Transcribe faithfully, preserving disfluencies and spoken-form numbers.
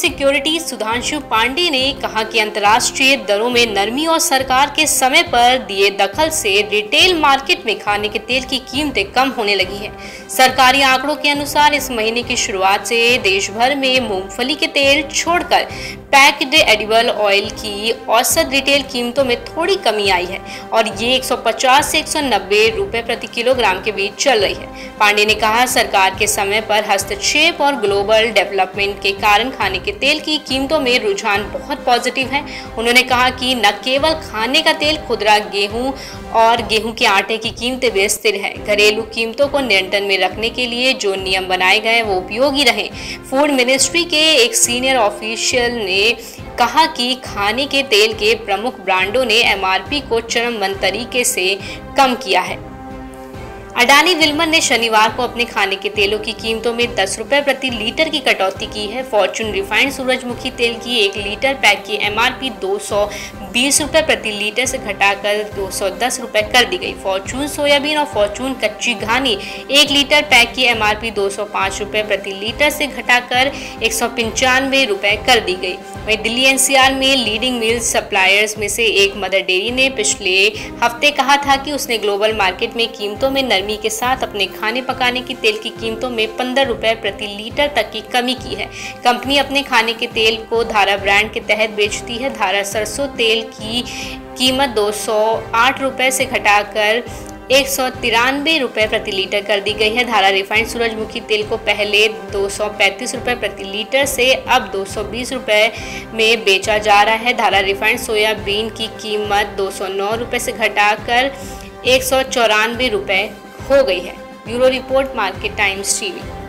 Security Sudhanshu Pandey ने कहा कि अंतर्राष्ट्रीय दरों में नरमी और सरकार के समय पर दिए दखल से रिटेल मार्केट में खाने के तेल की कीमतें कम होने लगी हैं। सरकारी आंकड़ों के अनुसार इस महीने की शुरुआत से देश भर में मूंगफली के तेल छोड़कर पैक्ड एडिबल ऑयल की औसत रिटेल कीमतों में थोड़ी कमी आई है और ये एक सौ पचास से एक सौ नब्बे रुपए प्रति किलोग्राम के बीच चल रही है। पांडे ने कहा, सरकार के समय पर हस्तक्षेप और ग्लोबल डेवलपमेंट के कारण खाने के तेल की कीमतों में रुझान बहुत पॉजिटिव है। उन्होंने कहा कि न केवल खाने का तेल, खुदरा गेहूं और गेहूं के आटे की कीमतें भी स्थिर है। घरेलू कीमतों को नियंत्रण में रखने के लिए जो नियम बनाए गए वो उपयोगी रहे। फूड मिनिस्ट्री के एक सीनियर ऑफिशियल ने कहा कि खाने के तेल के प्रमुख ब्रांडों ने एम आर पी को चरणबद्ध तरीके से कम किया है। अडानी विल्मन ने शनिवार को अपने खाने के तेलों की कीमतों में दस रुपये प्रति लीटर की कटौती की है। फॉर्चून रिफाइंड सूरजमुखी तेल की एक लीटर पैक की एम आर पी दो सौ बीस रुपये प्रति लीटर से घटाकर दो सौ दस रुपये कर दी गई। फॉर्चून सोयाबीन और फॉर्चून कच्ची घानी एक लीटर पैक की एम आर पी दो सौ पाँच रुपये प्रति लीटर से घटाकर एक सौ पंचानवे रुपये कर दी गई। वहीं दिल्ली एन सी आर में लीडिंग मिल सप्लायर्स में से एक मदर डेयरी ने पिछले हफ्ते कहा था कि उसने ग्लोबल मार्केट में कीमतों में नरमी के साथ अपने खाने पकाने की तेल की कीमतों में पंद्रह रुपये प्रति लीटर तक की कमी की है। कंपनी अपने खाने के तेल को धारा ब्रांड के तहत बेचती है। धारा सरसों तेल की कीमत दो सौ आठ रुपये से घटाकर एक सौ तिरानवे रुपये प्रति लीटर कर दी गई है। धारा रिफाइंड सूरजमुखी तेल को पहले दो सौ पैंतीस रुपये प्रति लीटर से अब दो सौ बीस रुपये में बेचा जा रहा है। धारा रिफाइंड सोयाबीन की कीमत दो सौ नौ रुपये से घटाकर एक सौ चौरानवे रुपये हो गई है। Bureau report, market times TV.